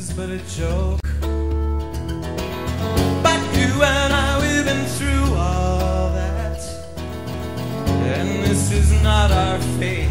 is but a joke. But you and I, we've been through all that, and this is not our fate.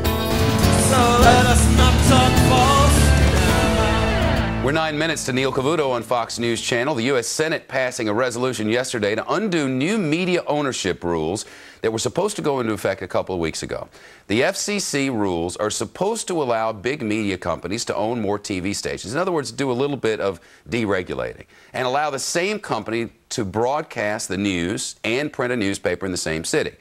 So let us not talk false now. We're 9 minutes to Neil Cavuto on Fox News Channel. The U.S. Senate passing a resolution yesterday to undo new media ownership rules that were supposed to go into effect a couple of weeks ago. The FCC rules are supposed to allow big media companies to own more TV stations. In other words, do a little bit of deregulating and allow the same company to broadcast the news and print a newspaper in the same city.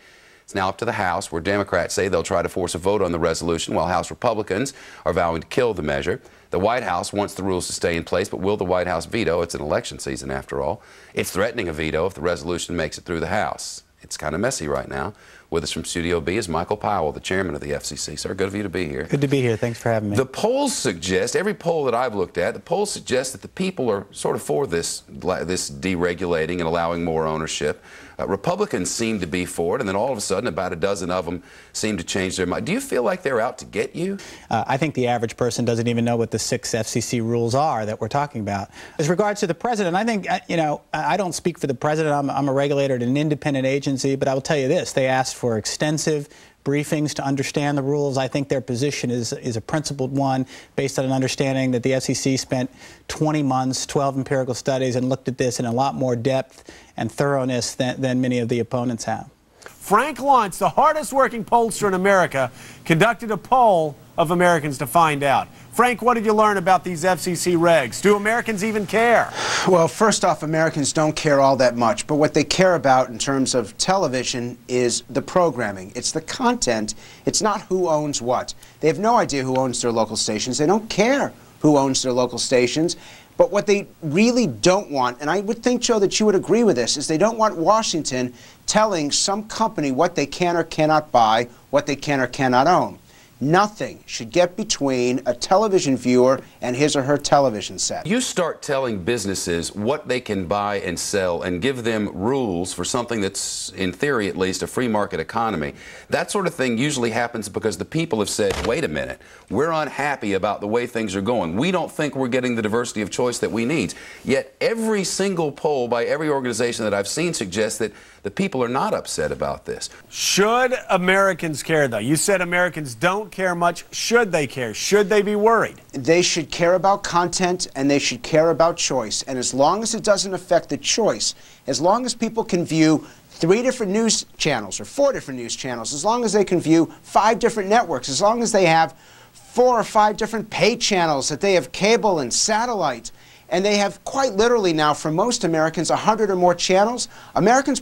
It's now up to the House, where Democrats say they'll try to force a vote on the resolution, while House Republicans are vowing to kill the measure. The White House wants the rules to stay in place, but will the White House veto? It's an election season, after all. It's threatening a veto if the resolution makes it through the House. It's kind of messy right now. With us from Studio B is Michael Powell, the chairman of the FCC. Sir, good of you to be here. Good to be here. Thanks for having me. The polls suggest, every poll that I've looked at, the polls suggest that the people are sort of for this deregulating and allowing more ownership. Republicans seem to be for it, and then all of a sudden about a dozen of them seem to change their mind. Do you feel like they're out to get you? I think the average person doesn't even know what the 6 FCC rules are that we're talking about. As regards to the president, I think, you know, I don't speak for the president. I'm a regulator at an independent agency, but I will tell you this. They asked for extensive briefings to understand the rules. I think their position is a principled one, based on an understanding that the FCC spent 20 months, 12 empirical studies, and looked at this in a lot more depth and thoroughness than many of the opponents have. Frank Luntz, the hardest-working pollster in America, conducted a poll of Americans to find out. Frank, what did you learn about these FCC regs? Do Americans even care? Well, first off, Americans don't care all that much, but what they care about in terms of television is the programming. It's the content. It's not who owns what. They have no idea who owns their local stations. They don't care who owns their local stations. But what they really don't want, and I would think, Joe, that you would agree with this, is they don't want Washington telling some company what they can or cannot buy, what they can or cannot own. Nothing should get between a television viewer and his or her television set. You start telling businesses what they can buy and sell and give them rules for something that's, in theory at least, a free market economy. That sort of thing usually happens because the people have said, wait a minute, we're unhappy about the way things are going. We don't think we're getting the diversity of choice that we need. Yet every single poll by every organization that I've seen suggests that the people are not upset about this. Should Americans care, though? You said Americans don't care much. Should they care? Should they be worried? They should care about content, and they should care about choice. And as long as it doesn't affect the choice, as long as people can view 3 different news channels or 4 different news channels, as long as they can view 5 different networks, as long as they have 4 or 5 different pay channels, that they have cable and satellite, and they have quite literally now, for most Americans, 100 or more channels, Americans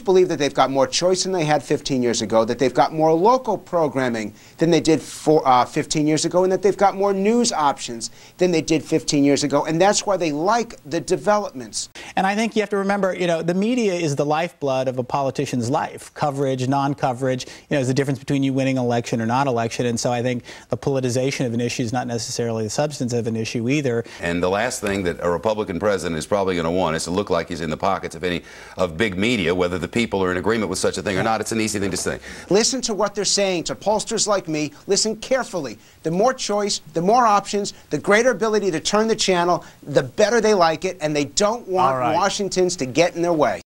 believe that they've got more choice than they had 15 years ago, that they've got more local programming than they did 15 years ago, and that they've got more news options than they did 15 years ago, and that's why they like the developments. And I think you have to remember, you know, the media is the lifeblood of a politician's life. Coverage, non-coverage, you know, is the difference between you winning an election or not election, and so I think the politicization of an issue is not necessarily the substance of an issue either. And the last thing that a Republican president is probably going to want is to look like he's in the pockets of any of big media, whether the people are in agreement with such a thing or not. It's an easy thing to say. Listen to what they're saying. To pollsters like me, listen carefully. The more choice, the more options, the greater ability to turn the channel, the better they like it, and they don't want Washingtons to get in their way.